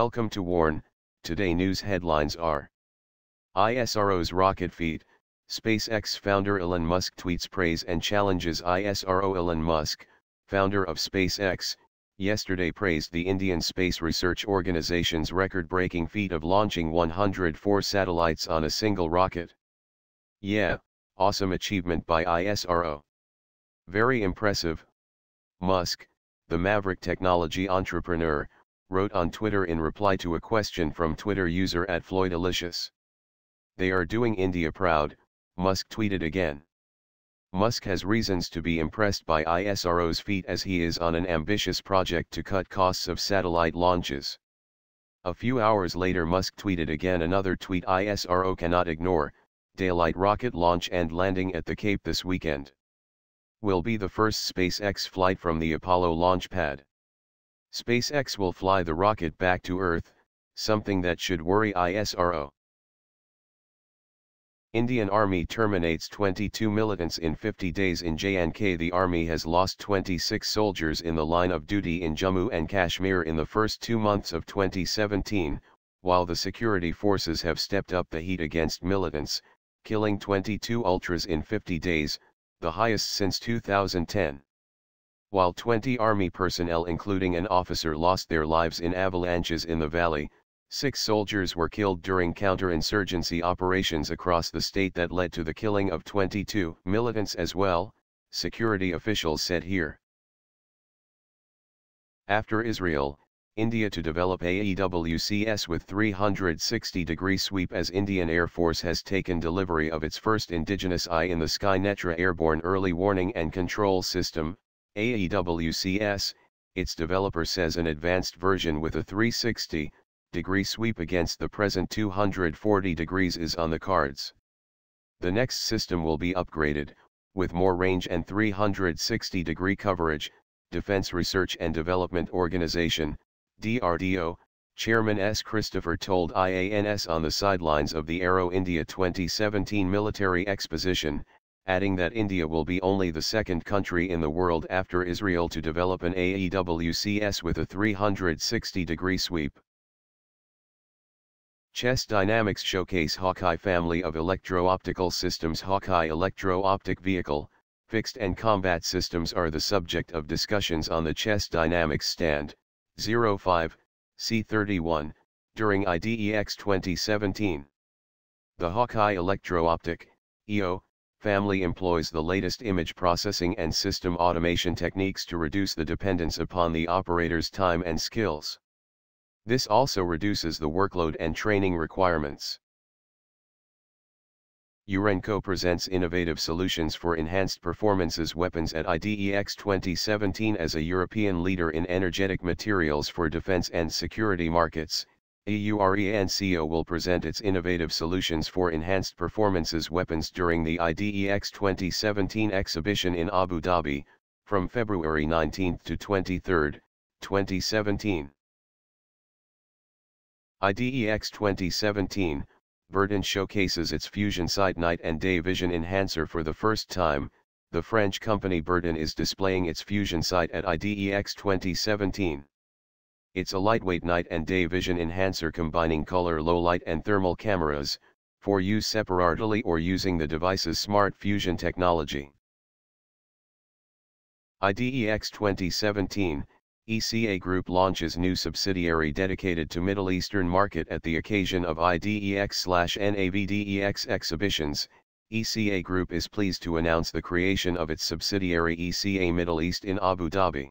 Welcome to WARN. Today news headlines are ISRO's rocket feat. SpaceX founder Elon Musk tweets praise and challenges ISRO. Elon Musk, founder of SpaceX, yesterday praised the Indian Space Research Organization's record-breaking feat of launching 104 satellites on a single rocket. Yeah, awesome achievement by ISRO. Very impressive. Musk, the maverick technology entrepreneur, wrote on Twitter in reply to a question from Twitter user @Floydilicious. They are doing India proud, Musk tweeted again. Musk has reasons to be impressed by ISRO's feat as he is on an ambitious project to cut costs of satellite launches. A few hours later Musk tweeted again another tweet ISRO cannot ignore, daylight rocket launch and landing at the Cape this weekend. Will be the first SpaceX flight from the Apollo launch pad. SpaceX will fly the rocket back to Earth, something that should worry ISRO. Indian Army terminates 22 militants in 50 days in J&K. The Army has lost 26 soldiers in the line of duty in Jammu and Kashmir in the first 2 months of 2017, while the security forces have stepped up the heat against militants, killing 22 ultras in 50 days, the highest since 2010. While 20 Army personnel including an officer lost their lives in avalanches in the valley, 6 soldiers were killed during counterinsurgency operations across the state that led to the killing of 22 militants as well, security officials said here. After Israel, India to develop AEWCS with 360-degree sweep as Indian Air Force has taken delivery of its first indigenous eye-in-the-sky Netra airborne early warning and control system, AEWCS, its developer says an advanced version with a 360-degree sweep against the present 240 degrees is on the cards. The next system will be upgraded, with more range and 360-degree coverage, Defense Research and Development Organization, DRDO, Chairman S. Christopher told IANS on the sidelines of the Aero India 2017 military exposition, adding that India will be only the second country in the world after Israel to develop an AEWCS with a 360-degree sweep. Chess Dynamics showcase Hawkeye family of electro-optical systems. Hawkeye electro-optic vehicle, fixed and combat systems are the subject of discussions on the Chess Dynamics stand, 05, C31, during IDEX 2017. The Hawkeye electro-optic, EO, family employs the latest image processing and system automation techniques to reduce the dependence upon the operator's time and skills. This also reduces the workload and training requirements. Eurenco presents innovative solutions for enhanced performances weapons at IDEX 2017 as a European leader in energetic materials for defense and security markets. EURENCO will present its innovative solutions for enhanced performances weapons during the IDEX 2017 exhibition in Abu Dhabi, from February 19 to 23, 2017. IDEX 2017, Burden showcases its fusion sight night and day vision enhancer for the first time. The French company Burden is displaying its fusion sight at IDEX 2017. It's a lightweight night and day vision enhancer combining color low light and thermal cameras, for use separately or using the device's smart fusion technology. IDEX 2017, ECA Group launches new subsidiary dedicated to Middle Eastern market at the occasion of IDEX/NAVDEX exhibitions. ECA Group is pleased to announce the creation of its subsidiary ECA Middle East in Abu Dhabi.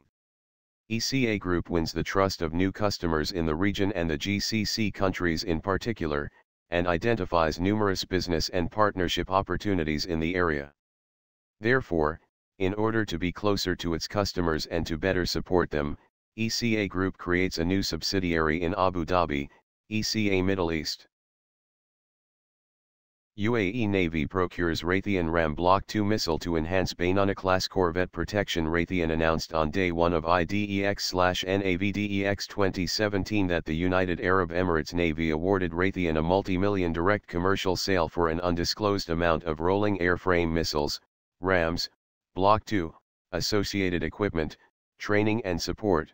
ECA Group wins the trust of new customers in the region and the GCC countries in particular, and identifies numerous business and partnership opportunities in the area. Therefore, in order to be closer to its customers and to better support them, ECA Group creates a new subsidiary in Abu Dhabi, ECA Middle East. UAE Navy procures Raytheon RAM Block 2 missile to enhance Baynunah-class corvette protection. Raytheon announced on day 1 of IDEX/NAVDEX 2017 that the United Arab Emirates Navy awarded Raytheon a multi-million direct commercial sale for an undisclosed amount of rolling airframe missiles, RAMs, Block 2, associated equipment, training and support.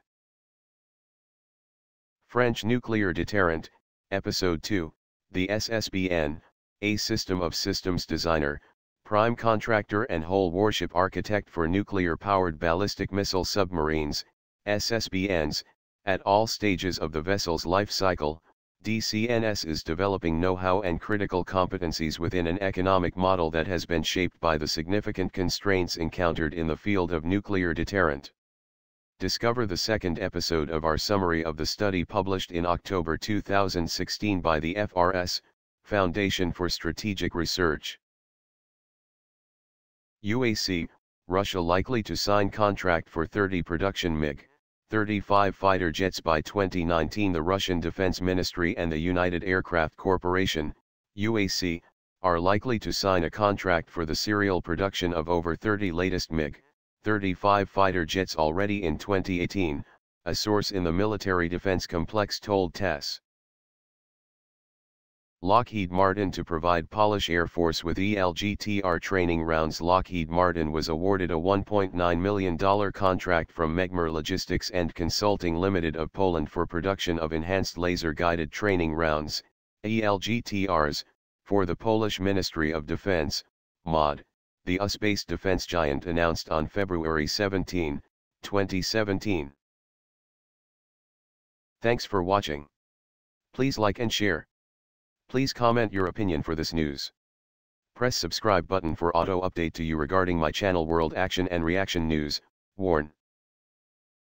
French nuclear deterrent, Episode 2, the SSBN, a system of systems designer, prime contractor and whole warship architect for nuclear-powered ballistic missile submarines, SSBNs, at all stages of the vessel's life cycle. DCNS is developing know-how and critical competencies within an economic model that has been shaped by the significant constraints encountered in the field of nuclear deterrent. Discover the second episode of our summary of the study published in October 2016 by the FRS, Foundation for Strategic Research. UAC, Russia likely to sign contract for 30 production MiG-35 fighter jets by 2019. The Russian Defense Ministry and the United Aircraft Corporation, UAC, are likely to sign a contract for the serial production of over 30 latest MiG-35 fighter jets already in 2018, a source in the military defense complex told TASS. Lockheed Martin to provide Polish Air Force with ELGTR training rounds. Lockheed Martin was awarded a $1.9 million contract from Megmar Logistics and Consulting Limited of Poland for production of enhanced laser-guided training rounds, ELGTRs, for the Polish Ministry of Defense, MOD, the US-based defense giant announced on February 17, 2017. Thanks for watching. Please like and share. Please comment your opinion for this news. Press subscribe button for auto update to you regarding my channel World Action and Reaction News, WARN.